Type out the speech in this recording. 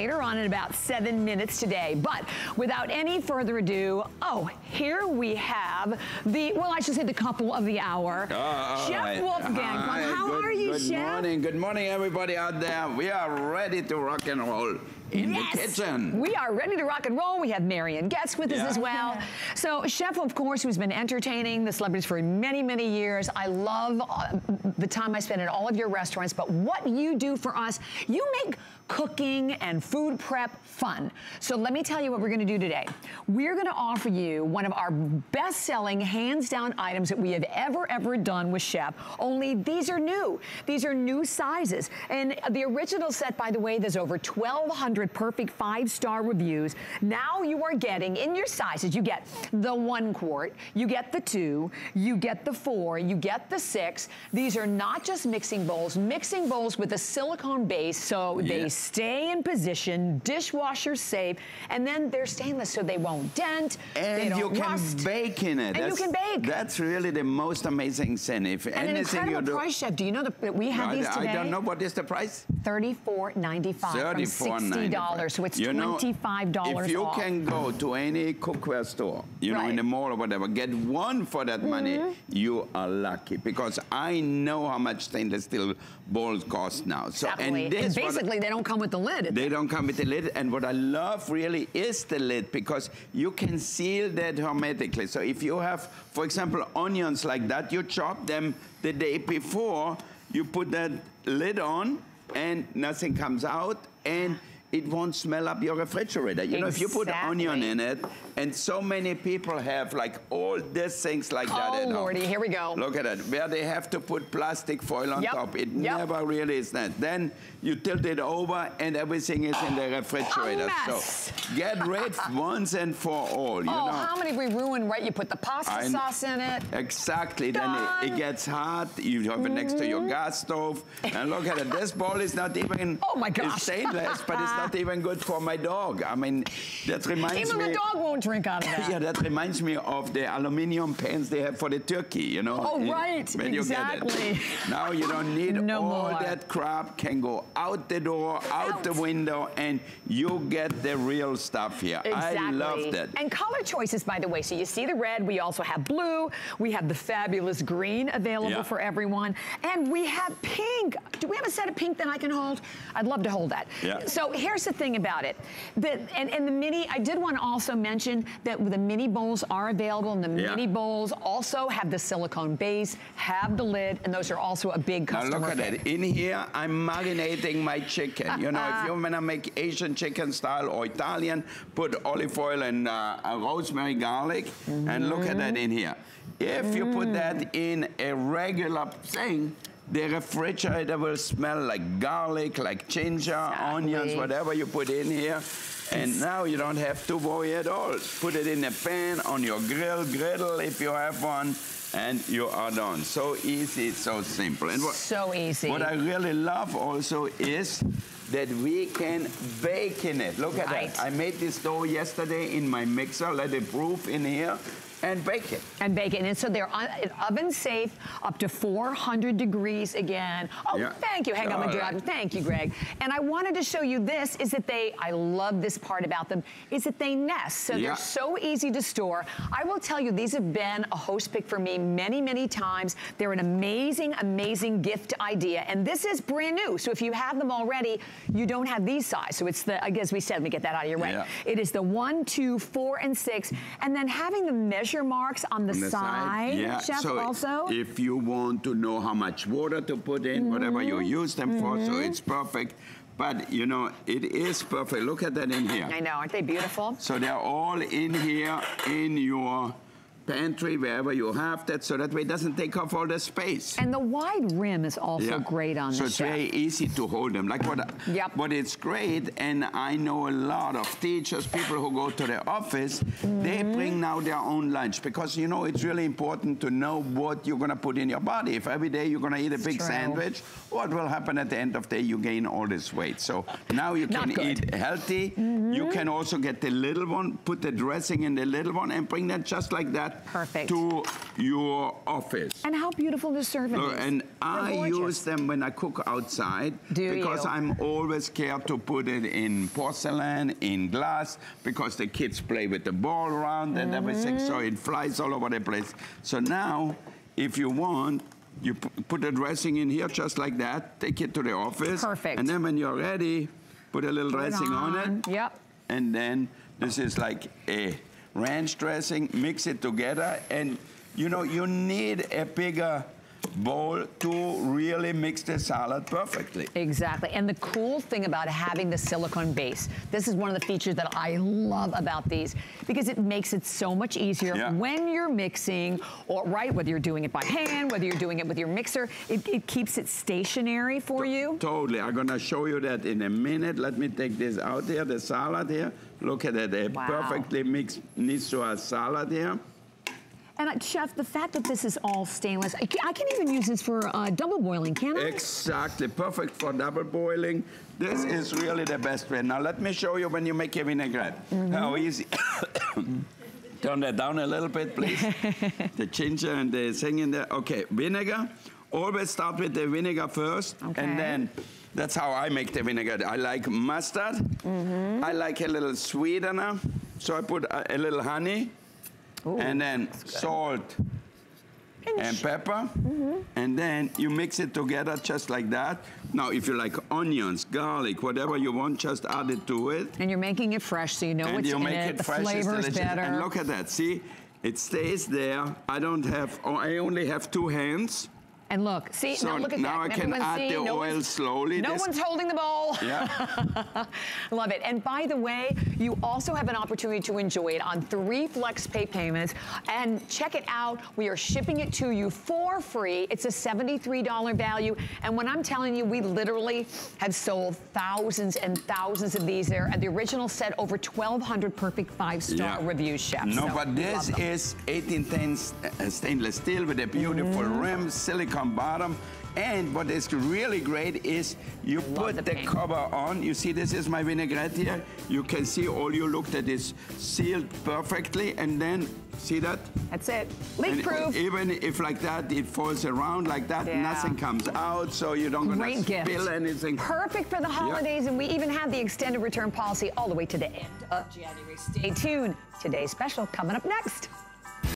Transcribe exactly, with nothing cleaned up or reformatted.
Later on in about seven minutes today. But without any further ado, oh, here we have the, well, I should say the couple of the hour. Uh, Chef right. Wolfgang, Hi. how good, are you, good Chef? Good morning, good morning, everybody out there. We are ready to rock and roll in yes. the kitchen. We are ready to rock and roll. We have Marian Getz with yeah. us as well. So, Chef, of course, who's been entertaining the celebrities for many, many years. I love uh, the time I spend at all of your restaurants, but what you do for us, you make cooking and food prep fun. So let me tell you what we're gonna do today. We're gonna offer you one of our best-selling, hands-down items that we have ever, ever done with Chef, only these are new. These are new sizes. And the original set, by the way, there's over twelve hundred perfect five-star reviews. Now you are getting, in your sizes, you get the one quart, you get the two, you get the four, you get the six. These are not just mixing bowls, mixing bowls with a silicone base, so yeah. they stay in position, dishwasher safe, and then they're stainless so they won't dent, and they don't you can rust. bake in it. And that's, you can bake. That's really the most amazing thing. If and anything an incredible you do, price, Chef. Do you know that we have no, these today? I don't know. What is the price? thirty-four ninety-five from sixty dollars, so it's you twenty-five dollars know, if you off. can go to any cookware store, you right. know, in the mall or whatever, get one for that mm-hmm. money, you are lucky. Because I know how much stainless steel bowls cost now. So exactly. and, this and basically, they don't come with the lid. They don't come with the lid, and what I love really is the lid, because you can seal that hermetically. So if you have, for example, onions like that, you chop them the day before, you put that lid on, and nothing comes out, and it won't smell up your refrigerator. You exactly. know, if you put onion in it, and so many people have like all these things like oh that at home. Lordy, here we go. Look at that, where they have to put plastic foil on yep. top. It yep. never really is that. Then you tilt it over and everything is in the refrigerator. So get rid once and for all, you oh, know. How many we ruin, right? You put the pasta I, sauce in it. Exactly, Done. then it, it gets hot. You have mm-hmm. it next to your gas stove. And look at it, this bowl is not even oh my gosh. stainless, but it's not Not even good for my dog. I mean, that reminds even me. Even the dog won't drink out of that. Yeah, that reminds me of the aluminium pans they have for the turkey. You know. Oh it, right, when exactly. You get it. Now you don't need no all more. that crap. Can go out the door, out, out the window, and you get the real stuff here. Exactly. I love that. And color choices, by the way. So you see the red. We also have blue. We have the fabulous green available yeah. for everyone, and we have pink. Do we have a set of pink that I can hold? I'd love to hold that. Yeah. So here. Here's the thing about it, the, and, and the mini, I did want to also mention that the mini bowls are available, and the yeah. mini bowls also have the silicone base, have the lid, and those are also a big customer. Now look at that. In here, I'm marinating my chicken. You know, if you want to make Asian chicken style or Italian, put olive oil and uh, rosemary, garlic, mm-hmm. and look at that in here. If mm. you put that in a regular thing, the refrigerator will smell like garlic, like ginger, exactly. onions, whatever you put in here. And now you don't have to worry at all. Put it in a pan, on your grill, griddle if you have one, and you are done. So easy, so simple. And what, so easy. What I really love also is that we can bake in it. Look right. at that. I made this dough yesterday in my mixer, let it proof in here. And bake it. And bake it. And so they're oven safe up to four hundred degrees again. Oh, yeah. thank you. Hang on, my job. Thank you, Greg. And I wanted to show you this is that they, I love this part about them, is that they nest. So yeah. they're so easy to store. I will tell you, these have been a host pick for me many, many times. They're an amazing, amazing gift idea. And this is brand new. So if you have them already, you don't have these size. So it's the, I guess we said, let me get that out of your way. Yeah. It is the one, two, four, and six. And then having them measure marks on the, on the side, side. Yeah. Chef, so also. If you want to know how much water to put in, mm-hmm. whatever you use them mm-hmm. for, so it's perfect. But, you know, it is perfect. Look at that in here. I know, aren't they beautiful? So they're all in here in your pantry, wherever you have that, so that way it doesn't take off all the space. And the wide rim is also yeah. great on so this, So it's very easy to hold them. Like what, yep. what it's great, and I know a lot of teachers, people who go to the office, mm-hmm. they bring now their own lunch, because, you know, it's really important to know what you're going to put in your body. If every day you're going to eat a big True. sandwich, what will happen at the end of the day? You gain all this weight. So now you can eat healthy. Mm-hmm. You can also get the little one, put the dressing in the little one, and bring that just like that that Perfect. to your office. And how beautiful the servant so, is. And They're I gorgeous. use them when I cook outside. Do because you? I'm always scared to put it in porcelain, in glass, because the kids play with the ball around and mm-hmm. everything, so it flies all over the place. So now, if you want, you put the dressing in here just like that, take it to the office. Perfect. And then when you're ready, put a little put dressing on. on it. Yep. And then this is like a ranch dressing, mix it together, and you know, you need a bigger bowl to really mix the salad perfectly. Exactly, and the cool thing about having the silicone base, this is one of the features that I love about these, because it makes it so much easier yeah. when you're mixing, or right, whether you're doing it by hand, whether you're doing it with your mixer, it, it keeps it stationary for to you. Totally, I'm gonna show you that in a minute. Let me take this out here, the salad here. Look at that, a wow. perfectly mixed Niçoise salad here. And Chef, the fact that this is all stainless, I can even use this for uh, double boiling, can't I? Exactly, perfect for double boiling. This is really the best way. Now let me show you when you make a vinaigrette. Mm-hmm. How easy. Turn that down a little bit, please. The ginger and the thing in there. Okay, vinegar. Always start with the vinegar first, okay. and then that's how I make the vinaigrette. I like mustard. Mm-hmm. I like a little sweetener, so I put a, a little honey. Ooh, and then salt Pinch. and pepper, mm-hmm. and then you mix it together just like that. Now, if you like onions, garlic, whatever you want, just add it to it. And you're making it fresh, so you know and what's you in make it. it the fresh, flavor's better. And look at that, see? It stays there. I don't have, oh, I only have two hands. And look, see, so now look at now that. Now I can add see, the no oil slowly. No this one's holding the bowl. Yeah. Love it. And by the way, you also have an opportunity to enjoy it on three flex pay payments. And check it out. We are shipping it to you for free. It's a seventy-three dollar value. And when I'm telling you, we literally have sold thousands and thousands of these there. And the original set, over twelve hundred perfect five-star yeah. reviews, Chef. No, so but this is eighteen ten stainless steel with a beautiful mm. rim, silicone bottom, and what is really great is you Love put the, the cover on. You see, this is my vinaigrette here. You can see all you looked at is sealed perfectly, and then see that? That's it. Leak-proof. Even if like that, it falls around like that, yeah. nothing comes out, so you don't gonna spill anything. Perfect for the holidays, yeah. and we even have the extended return policy all the way to the end of January. Stay tuned. Today's special coming up next.